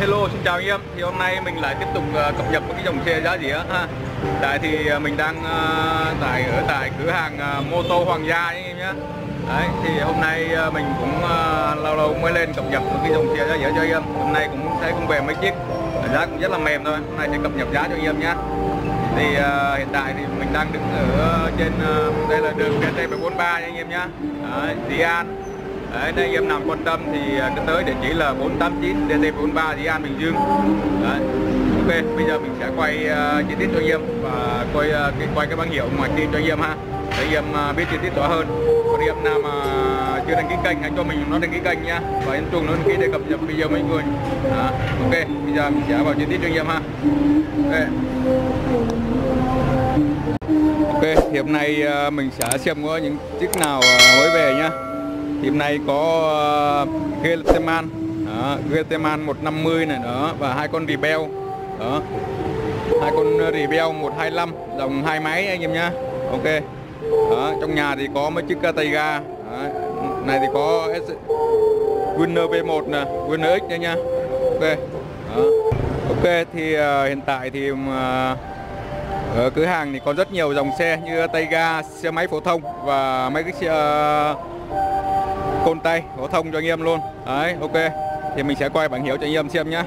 Hello, xin chào anh em. Thì hôm nay mình lại tiếp tục cập nhật một cái dòng xe giá rẻ ha. Tại thì mình đang ở tại cửa hàng mô tô Hoàng Gia anh em nhé. Đấy, thì hôm nay mình cũng lâu lâu mới lên cập nhật một cái dòng xe giá rẻ cho anh em. Hôm nay cũng thấy cũng về mấy chiếc, giá cũng rất là mềm thôi. Hôm nay sẽ cập nhật giá cho anh em nhé. Thì hiện tại thì mình đang đứng ở trên đây là đường GT 143 anh em nhé. Dĩ An. Đấy, nếu anh em nào quan tâm thì cứ tới địa chỉ là 489 DT 43 Dĩ An, Bình Dương. Đấy. Ok, bây giờ mình sẽ quay chi tiết cho anh em và quay cái bảng hiệu ngoài kia cho anh em ha, để anh em biết chi tiết rõ hơn. Còn anh em nào mà chưa đăng ký kênh hãy cho mình nó đăng ký kênh nha, và nhấn chuông nó đăng ký để cập nhật video mọi người. Đó. Ok, bây giờ mình sẽ vào chi tiết cho anh em ha. Okay. Ok, thì hôm nay mình sẽ xem có những chiếc nào mới về nhá. Thì hôm nay có Ghirlitemann 150 này đó, và hai con Rebel đó, hai con Rebel 125 dòng hai máy anh em nhá. Ok đó, trong nhà thì có mấy chiếc tay ga này, thì có Winner V1 nè, Winner X đây nha. Ok đó. Ok thì hiện tại thì ở cửa hàng thì có rất nhiều dòng xe như tay ga, xe máy phổ thông và mấy cái xe côn tay phổ thông cho anh em luôn. Đấy, ok. Thì mình sẽ quay bảng hiệu cho anh em xem nhé.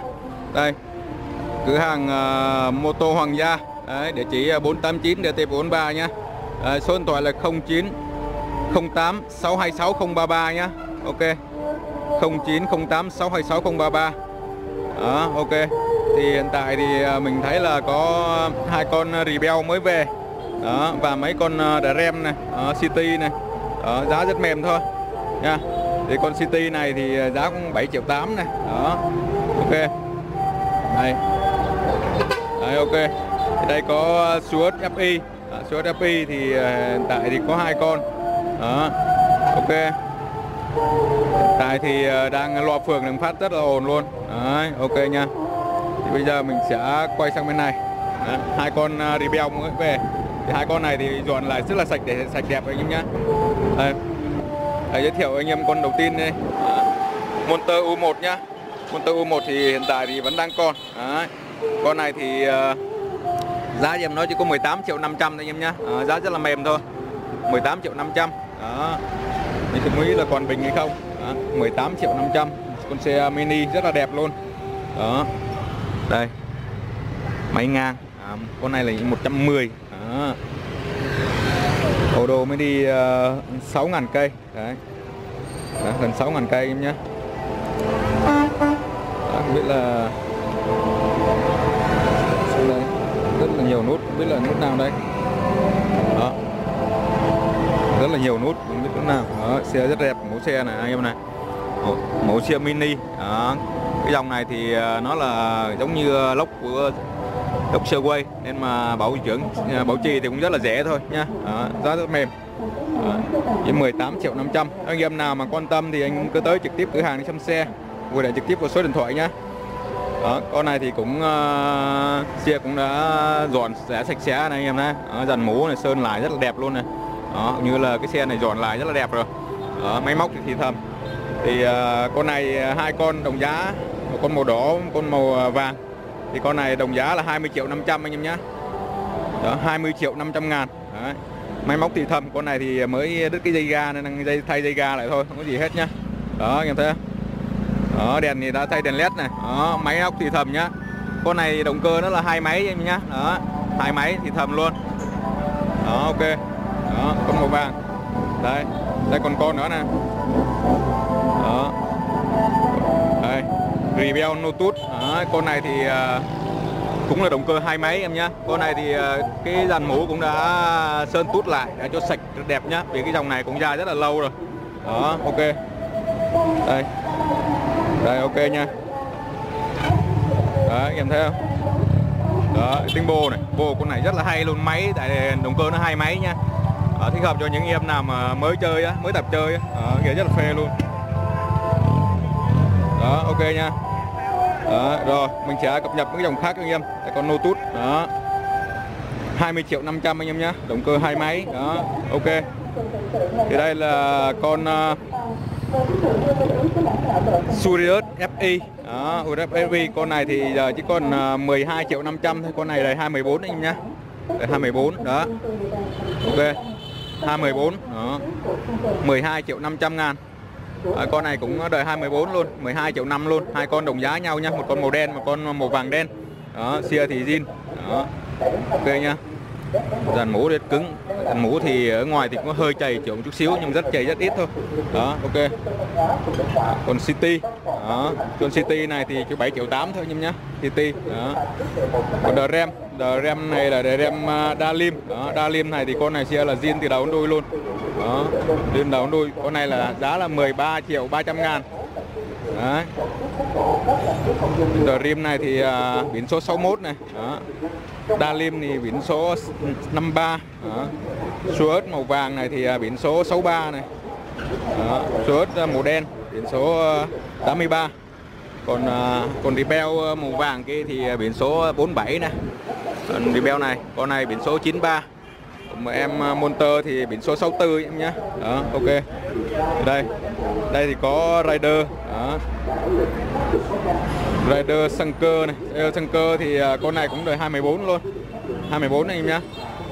Đây, cửa hàng mô tô Hoàng Gia. Đấy, địa chỉ 489 DT43 nhé. Số điện thoại là 0908626033 nhé. Ok, 0908626033. Đó, ok. Thì hiện tại thì mình thấy là có hai con Rebel mới về. Đó, và mấy con Dream này, City này. Đó, giá rất mềm thôi nha. Thì con City này thì giá cũng 7,8 triệu này. Đó. Ok. Đây. Đấy, ok. Thì đây có Sirius FI. Sirius FI thì hiện tại thì có hai con. Đó. Ok. Hiện tại thì đang loa phường đang phát rất là ồn luôn. Đấy, ok nha. Thì bây giờ mình sẽ quay sang bên này. Đó. Hai con Rebel mới về. Thì hai con này thì dọn lại rất là sạch để sạch đẹp anh em nhá. Đây. Giới thiệu anh em con đầu tiên đây, Monster U1 nhá. Monster U1 thì hiện tại thì vẫn đang còn. Đấy. Con này thì giá em nói chỉ có 18,5 triệu anh em nhá. Giá rất là mềm thôi, 18,5 triệu. Đó. Mình thì nghĩ là còn bình hay không. Đó. 18,5 triệu. Con xe mini rất là đẹp luôn. Đó. Đây. Máy ngang. À, con này là 110. Đó. Ô đồ mới đi 6.000 cây. Đấy. Đó, gần 6.000 cây em nhé. Đó, không biết là xem đây, rất là nhiều nút, không biết là nút nào đây. Đó. Rất là nhiều nút, không biết nút nào. Đó, xe rất đẹp, mẫu xe này anh em này. Mẫu xe mini. Đó. Cái dòng này thì nó là giống như lốc của lốc sơ quay, nên mà bảo trì thì cũng rất là rẻ thôi nha. Đó, giá rất mềm. Chỉ 18,5 triệu. Anh em nào mà quan tâm thì anh cứ tới trực tiếp cửa hàng để xem xe, gọi điện trực tiếp vào số điện thoại nhá. Đó, con này thì cũng xe cũng đã dọn sẽ sạch sẽ này anh em này. Dàn mũ này sơn lại rất là đẹp luôn này. Đó, như là cái xe này dọn lại rất là đẹp rồi. Đó, máy móc thì thầm. Thì con này hai con đồng giá, một con màu đỏ, một con màu vàng. Thì con này đồng giá là 20,5 triệu anh em nhé. 20,5 triệu. Đấy. Máy móc thì thầm, con này thì mới đứt cái dây ga nên đang thay dây ga lại thôi, không có gì hết nhá. Đó anh em thấy không? Đó, đèn thì đã thay đèn led này. Đó, máy móc thì thầm nhá. Con này động cơ nó là hai máy em nhá. Đó, hai máy thì thầm luôn. Đó, ok. Đó, con màu vàng. Đây, đây còn con nữa nè. Đó. Đây. Rebel Lotus. Đó, con này thì cũng là động cơ hai máy em nhá. Con này thì cái dàn mũ cũng đã sơn tút lại để cho sạch đẹp nhá, vì cái dòng này cũng ra rất là lâu rồi. Đó, ok. Đây. Đây, ok nha. Đó, anh em thấy không? Đó, tính bô này, bô con này rất là hay luôn, máy tại động cơ nó hai máy nha. Đó, thích hợp cho những em nào mà mới chơi á, mới tập chơi á, kìa rất là phê luôn. Đó, ok nha. Đó, rồi mình sẽ cập nhật những dòng khác cho anh em. Đây, con Lotus đó, 20,5 triệu anh em nhé, động cơ hai máy. Đó, ok. Thì đây là con Sirius FI. Đó, Sirius FI con này thì giờ chỉ còn 12.500.000 thôi, con này là 214 anh nhá. 214 đó. Ok. 214 đó. 12.500.000. À, con này cũng đời 214 luôn, 12.5 luôn. Hai con đồng giá nhau nha, một con màu đen, một con màu vàng đen. Đó, xia thì zin. Đó. Ok nha. Dàn mũ rất cứng, dàn mũ thì ở ngoài thì cũng hơi chày chỗ một chút xíu nhưng rất chày rất ít thôi. Đó, ok. Còn City, đó, con City này thì chỉ 7.8 thôi nhưng nhá, City, đó. Còn The Ram này là The Ram Daelim, đó, Daelim này thì con này sẽ là zin từ đầu đến đuôi luôn. Đó, zin đầu đến đuôi, con này là giá là 13.300.000. Đấy. Dream này thì biển số 61 này. Đó. Daelim thì biển số 53. Đó. Suzuki màu vàng này thì biển số 63 này. Đó. Suzuki màu đen biển số 83. Còn Rebel màu vàng kia thì biển số 47 này. Còn Rebel này, con này biển số 93. Còn em Monster thì biển số 64 em nhé. Đó, ok. Đây thì có Rider. Đó. Rider Sanker này, Rider Sanker thì con này cũng đời 214 luôn, 214 anh em nhá.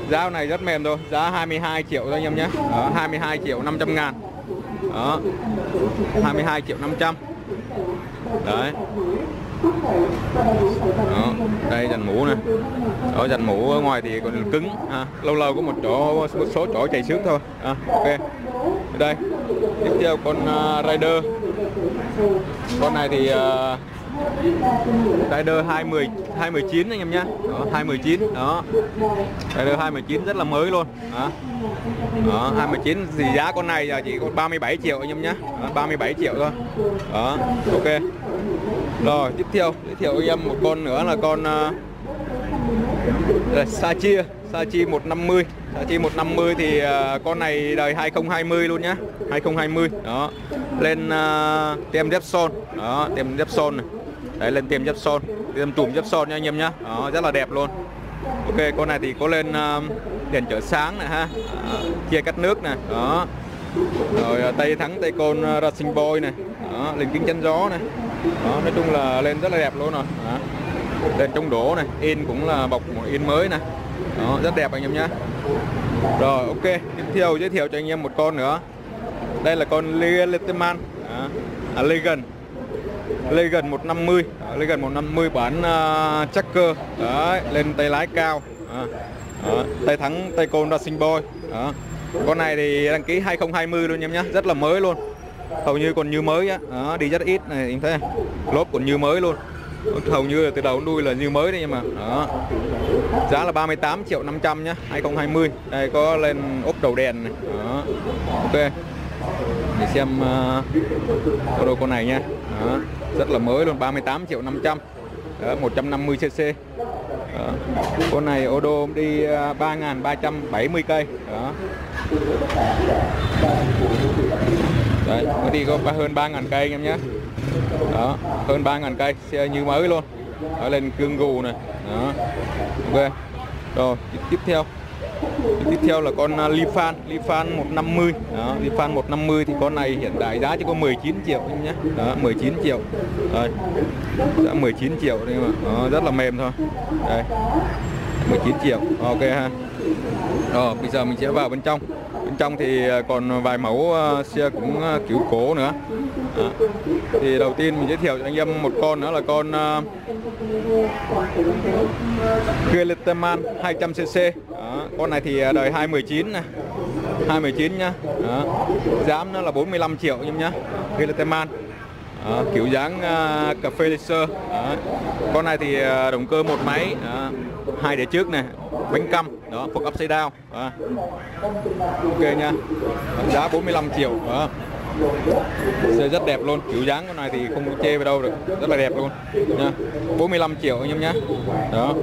Giá này rất mềm thôi, giá 22 triệu thôi anh em nhá. 22.500.000. Đó, 22.500. Đấy. Đó, đây dàn mũ này. Ở dàn mũ ở ngoài thì còn cứng, lâu có một số chỗ chạy xước thôi. Ok. Đây. Tiếp theo con Rider. Con này thì Rider 219 anh em nhé. 219 đó. Rider 219 rất là mới luôn. Đó. Đó, 219 thì giá con này giờ chỉ có 37 triệu anh em nhé. 37 triệu thôi. Đó, ok. Rồi, tiếp theo anh em một con nữa là con Sachi 150. Sachi 150 thì con này đời 2020 luôn nhá. 2020 đó. Lên tem Repsol. Đó, tem Repsol này. Đấy, lên tem Repsol, tem trùm Repsol nha anh em nhá. Đó, rất là đẹp luôn. Ok, con này thì có lên đèn chở sáng này ha. Chia cắt nước này, đó. Rồi tay thắng tay con Racing Boy này. Đó, lên kính chắn gió này. Đó, nói chung là lên rất là đẹp luôn rồi. Đó. Lên chống đổ này, in cũng là bọc một in mới này. Đó, rất đẹp anh em nhé. Rồi, ok, tiếp theo giới thiệu cho anh em một con nữa. Đây là con Ligalitemann, Legend 150, Legend 150 bản Checker. Đấy, lên tay lái cao. Đó, tay thắng tay con Racing Boy. Đó. Con này thì đăng ký 2020 luôn em nhé, rất là mới luôn. Hầu như còn như mới á, đi rất ít này em thấy. Lốp còn như mới luôn. Hầu như là từ đầu đến đuôi là như mới đấy em ạ. Đó. Giá là 38.500.000 nhá, 2020. Đây có lên ốp đầu đèn này. Đó. Ok. Để xem đồ con này nha. Đó. Rất là mới luôn, 38.500.000. 150cc. Đó. Con này ô đô đi 3.370 cây. Đó. Đấy, nó đi có hơn 3.000 cây anh em nhé. Đó, hơn 3.000 cây, xe như mới luôn. Đó, lên gương gù này. Đó. Ok. Rồi, tiếp theo là con Lifan 150. Đó, Lifan 150 thì con này hiện tại giá chỉ có 19 triệu anh em nhé. Đó, 19 triệu. Rồi. Giá 19 triệu đây mà. Đó, rất là mềm thôi. Đây. 19 triệu. Ok ha. Rồi, bây giờ mình sẽ vào bên trong. Bên trong thì còn vài mẫu xe cũng cứu cố nữa. Đó. Thì đầu tiên mình giới thiệu cho anh em một con nữa là con Ghirlitemann 200cc. Đó. Con này thì đời 2019 này. 2019 nhá. Đó. Giá nó là 45 triệu anh em nhá. Ghirlitemann. Đó, kiểu dáng cà phê laser. Đó. Con này thì động cơ một máy, 2 đĩa trước này, bánh căm, đó, phộc upside down. Đó. Ok nha. Giá 45 triệu. Đó. Xe rất đẹp luôn, kiểu dáng con này thì không có chê vào đâu được, rất là đẹp luôn nha. 45 triệu anh em nhé. Đó.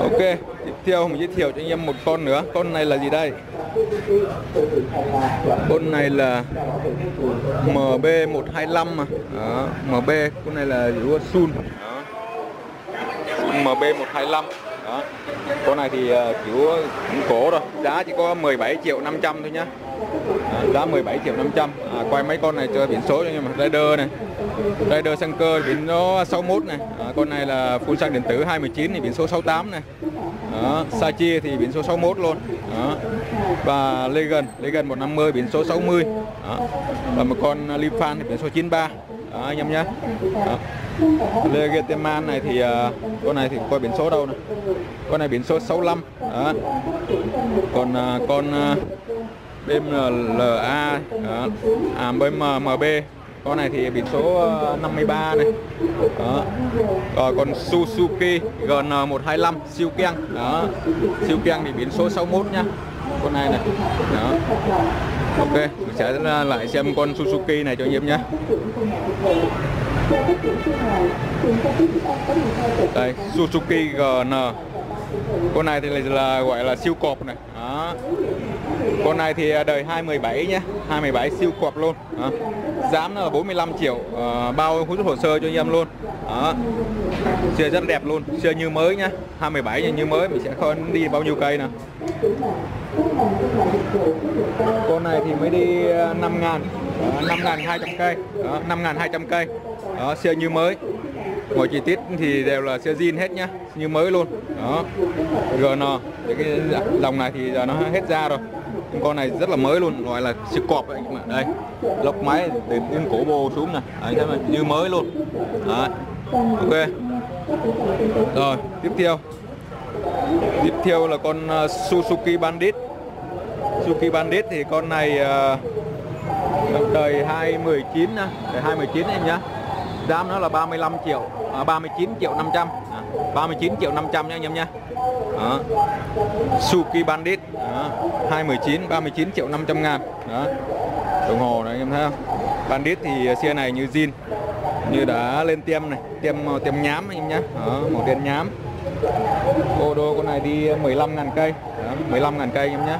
Ok, tiếp theo mình giới thiệu cho anh em một con nữa. Con này là gì đây? Con này là MB 125 mà. Đó, MB, con này là Sun. MB 125. Đó. Con này thì kiểu cũng cổ rồi, giá chỉ có 17.500.000 thôi nhá. giá 17.500.000. Quay mấy con này chơi biển số nhưng mà Rider này, Rider sang cơ biển số 61 này, con này là full xăng điện tử 219 thì biển số 68 này. Đó, Sachi thì biển số 61 luôn. Đó. Và Ligalitemann 150 biển số 60. Đó. Và một con Lifan thì biển số 93. Đó, anh em nhé. Ligalitemann này thì con này thì coi biển số đâu này. Con này biển số 65. Đó. Còn con BMLA MB con này thì biển số 53 này. Đó. Rồi còn Suzuki GN 125 siêu keng. Đó. Siêu keng thì biển số 61 nha. Con này này. Đó. Ok, mình sẽ lại xem con Suzuki này cho anh em nhé. Đây, Suzuki GN. Con này thì là gọi là siêu cọp này. Đó. Con này thì đời 2017 nhé, 2017 siêu cọp luôn. Đó. Giá là 45 triệu, bao hút hồ sơ cho anh em luôn. Đó. Xe rất đẹp luôn, xe như mới nhá, 2017 như mới, mình sẽ không đi bao nhiêu cây nè. Con này thì mới đi 5.200 cây, 5.200 cây. Đó, xe như mới. Mọi chi tiết thì đều là xe zin hết nhá, như mới luôn. Đó. GN, cái dòng này thì giờ nó hết ra rồi. Con này rất là mới luôn, gọi là siêu cọp đấy các bạn. Đây, lốc máy từ trên cổ bô xuống này, đấy, thế mà như mới luôn. Đấy. Ok. Rồi, tiếp theo. Tiếp theo là con Suzuki Bandit. Suzuki Bandit thì con này đời 2019 nha, đời 2019 em nhá. Giá nó là 39.500.000. 39.500.000 nha anh em nha. Đó. Suzuki Bandit. Đó. 2019 39.500.000. Đó. Đồng hồ này anh em thấy không? Bandit thì xe này như zin, như đã lên tem này, tem nhám anh em nhá. Đó, màu đen nhám. Ô đô con này đi 15.000 cây. Đó, 15.000 cây anh em nhá.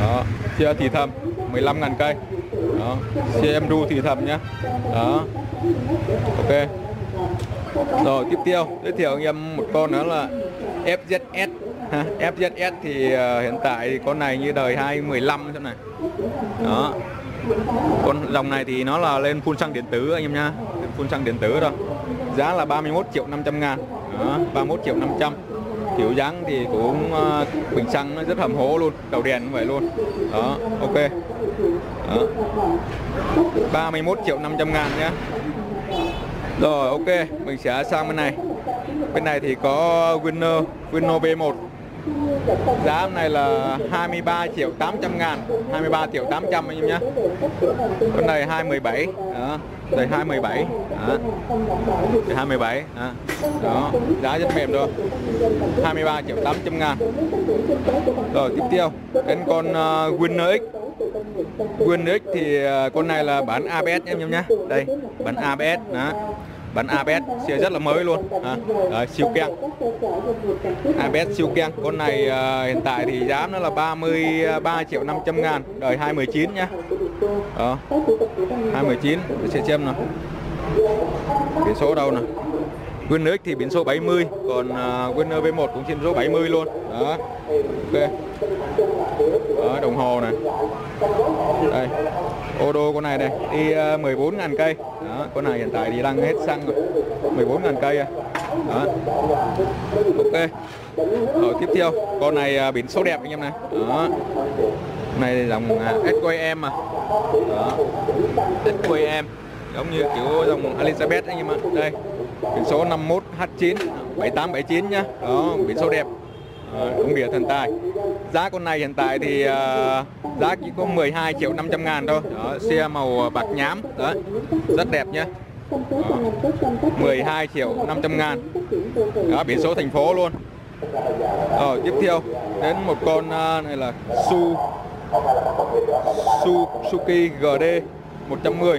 Đó, xe thì thầm 15.000 cây. Đó, xe em đu thì thầm nhá. Đó. Ok. Rồi tiếp theo, giới thiệu anh em một con nữa là FZS. FZS thì hiện tại thì con này như đời 2015 thế này. Đó. Con dòng này thì nó là lên full xăng điện tử anh em nha, full xăng điện tử rồi. Giá là 31.500.000. Đó, 31.500. Kiểu dáng thì cũng bình xăng nó rất hầm hố luôn, đầu đèn cũng vậy luôn. Đó, ok. Đó. 31.500.000 nhá. Rồi ok, mình sẽ sang bên này. Bên này thì có Winner B1. Giá hôm nay là 23.800.000, 23.800.000 anh em nhé. Con này 2017, đây 2017, đây 2017, đó, giá rất mềm rồi, 23.800.000. Rồi tiếp theo đến con Winner X. Winner X thì con này là bản ABS em nhé, đây bản ABS, đó. Bản ABS xe rất là mới luôn. Đấy, siêu keng. ABS siêu keng. Con này hiện tại thì giá nó là 33.500.000, đời 2019 nhá. Đó. 2019, để xem nào. Biển số đâu nè. Winner X thì biển số 70, còn Winner V1 cũng trên số 70 luôn. Đó. Ok. Đó, đồng hồ này. Đây. Ô đô con này đây, đi 14.000 cây. Đó, con này hiện tại thì đang hết xăng rồi. 14.000 cây. Đó. Ok. Rồi tiếp theo, con này biển số đẹp anh em này. Đó. Này dòng SQM mà. Đó. SQM giống như kiểu dòng Elizabeth anh em ạ. Đây. Biển số 51H9 7879 nhá. Đó, biển số đẹp. Đúng địa thần tài. Giá con này hiện tại thì giá chỉ có 12.500.000 thôi. Đó, xe màu bạc nhám. Đó, rất đẹp nhé. 12.500.000. Đó, biển số thành phố luôn. Rồi tiếp theo đến một con này là Suzuki GD 110.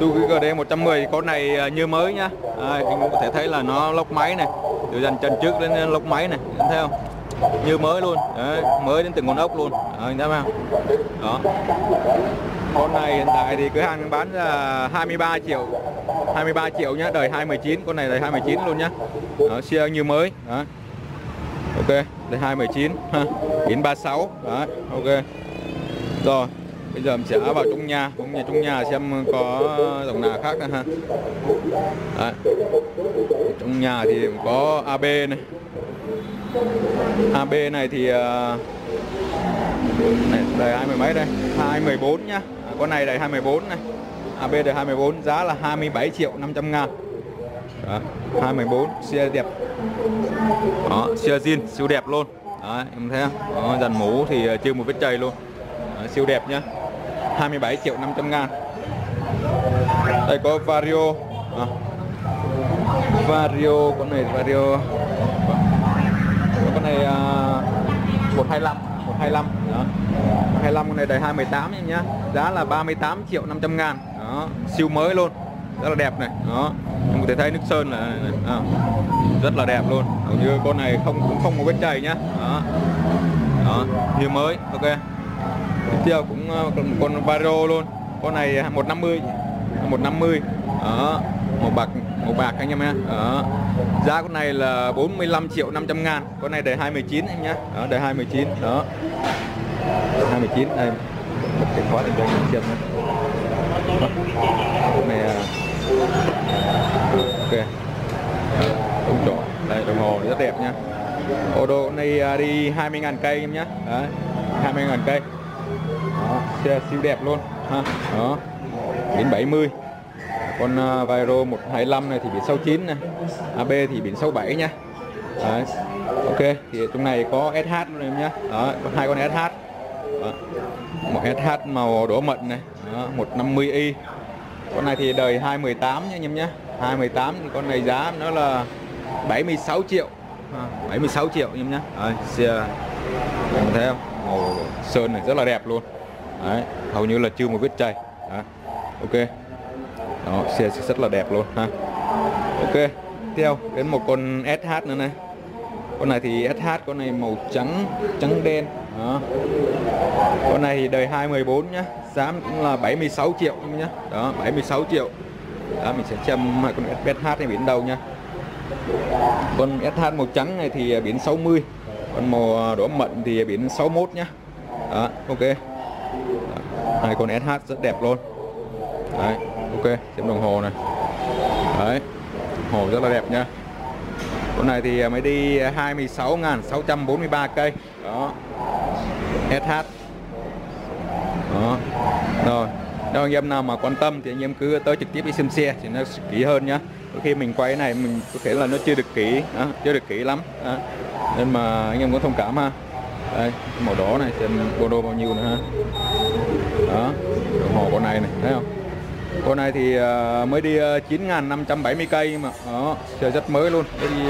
Suzuki GD 110 con này như mới nhá. Anh cũng có thể thấy là nó lốc máy này, từ dàn chân trước đến lốc máy này, anh thấy không? Như mới luôn. Đấy, mới đến từng con ốc luôn. Anh thấy không? Đó. Con này hiện tại thì cửa hàng bán là 23 triệu nhá, đời 2019, con này đời 2019 luôn nhá. Đó, xe như mới. Đó. Ok, đây 219 ha, 936 đấy, ok. Rồi, bây giờ mình sẽ vào trong nhà, xem có dòng nào khác nữa ha. Đấy. Trong nhà thì có AB này. AB này thì này, đời 20 mấy đây, 214 nhá. À, con này đời 214 này. AB đời 214 giá là 27.500.000. Đó, 214 xe đẹp. Đó, xe zin siêu đẹp luôn. Đấy, em thấy không? Đó, dàn mũ thì chưa một vết chày luôn. Đó, siêu đẹp nhá. 27.500.000. Đây có Vario. À, Vario, con này Vario. Con này 125. Đó. 25 con này đời 218 em nhá. Giá là 38.500.000. Đó, siêu mới luôn. Rất là đẹp này. Đó. Em có thể thấy nước sơn là rất là đẹp luôn. Hầu như con này cũng không có vết chày nhá. Đó. Đó, như mới. Ok. Tiếp theo cũng con Vario luôn. Con này 150. Đó, màu bạc anh em ha. Đó. Giá con này là 45.500.000. Con này đời 219 em nhá. Đó, đời 219. Đó. 219 đây. Bật cái khóa để cho anh xem nhé. Con này ok. Đúng chỗ. Đây đồng hồ rất đẹp nhá. Ô đồ này đi 20.000 cây em nhá. Đấy, 20.000 cây. Đó, xe siêu đẹp luôn ha. Đó. Đến 70. Con Vario 125 này thì biển 69 này, AB thì biển 67 nha. Đấy. Ok, thì trong này có SH luôn em nhá. Đó, có hai con SH. Đó. Một SH màu đỏ mận này, đó, 150i. Con này thì đời 218 nha anh em nhá. 218 con này giá nó là 76 triệu. À, 76 triệu anh em nhá. Đấy, xe em thấy không? Màu sơn này rất là đẹp luôn. Đấy, hầu như là chưa một vết chày. Đó. Ok. Đó, xe rất là đẹp luôn ha. Ok, tiếp theo đến một con SH nữa này. Con này thì SH, con này màu trắng, trắng đen. Đó. Con này thì đời 214 nhá, giá cũng là 76 triệu nhá. Đó, 76 triệu. Đó, mình sẽ xem con SH này biển đầu nha. Con SH màu trắng này thì biển 60. Con màu đỏ mận thì biển 61 nhá. Đó, ok. Đó, hai con SH rất đẹp luôn. Đấy. Ok, xem đồng hồ này. Đấy, đồng hồ rất là đẹp nha. Con này thì mới đi 26.643 cây. Đó, SH. Đó, rồi. Nếu anh em nào mà quan tâm thì anh em cứ tới trực tiếp đi xem xe thì nó kỹ hơn nhá. Đôi khi mình quay cái này mình có thể là nó chưa được kỹ, đó, chưa được kỹ lắm. Đó. Nên mà anh em cũng thông cảm ha. Đây, màu đỏ này, xem Bodo bao nhiêu nữa ha. Đó, đồng hồ con này này, thấy không? Con này thì mới đi 9.570 cây mà. Đó, xe rất mới luôn, mới đi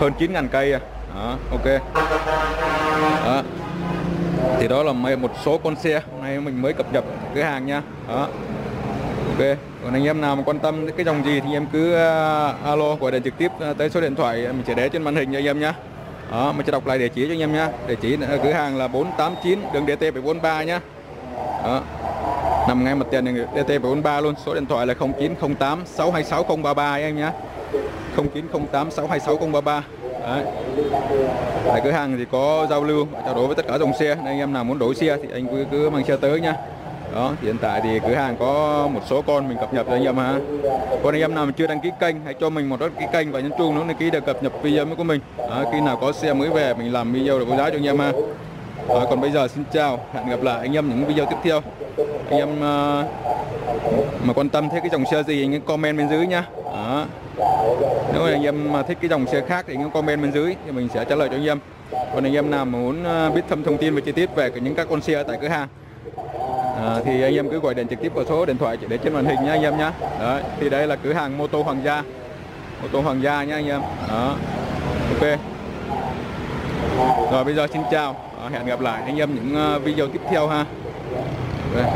hơn 9.000 cây à. Đó, ok. Đó. Thì đó là một số con xe hôm nay mình mới cập nhật cái hàng nha. Đó. Ok, còn anh em nào mà quan tâm đến cái dòng gì thì em cứ alo gọi điện trực tiếp tới số điện thoại mình sẽ để trên màn hình cho anh em nhá. Đó, mình sẽ đọc lại địa chỉ cho anh em nhá. Địa chỉ cửa hàng là 489 đường DT 743 nhá. Đó. Nằm ngay mặt tiền DT743 luôn. Số điện thoại là 0908 626 033 em nhé. 0908 626 033. Đấy. Tại cửa hàng thì có giao lưu trao đổi với tất cả dòng xe, nên anh em nào muốn đổi xe thì anh cứ mang xe tới nha. Đó, hiện tại thì cửa hàng có một số con mình cập nhật cho anh em ha. Còn anh em nào mà chưa đăng ký kênh, hãy cho mình một đăng ký kênh và nhấn chuông nữa để ký được cập nhật video mới của mình. Đó, khi nào có xe mới về mình làm video để có giá cho anh em ha. Rồi, còn bây giờ xin chào, hẹn gặp lại anh em những video tiếp theo. Anh em mà quan tâm thấy cái dòng xe gì anh em comment bên dưới nhá. Đó. Nếu anh em mà thích cái dòng xe khác thì anh em comment bên dưới thì mình sẽ trả lời cho anh em. Còn anh em nào mà muốn biết thêm thông tin và chi tiết về những các con xe tại cửa hàng thì anh em cứ gọi điện trực tiếp vào số điện thoại chỉ để trên màn hình nha anh em nhá. Đó. Thì đây là cửa hàng ô tô Hoàng Gia nhá anh em. Đó. Ok. Rồi bây giờ xin chào, hẹn gặp lại anh em những video tiếp theo ha. Đây.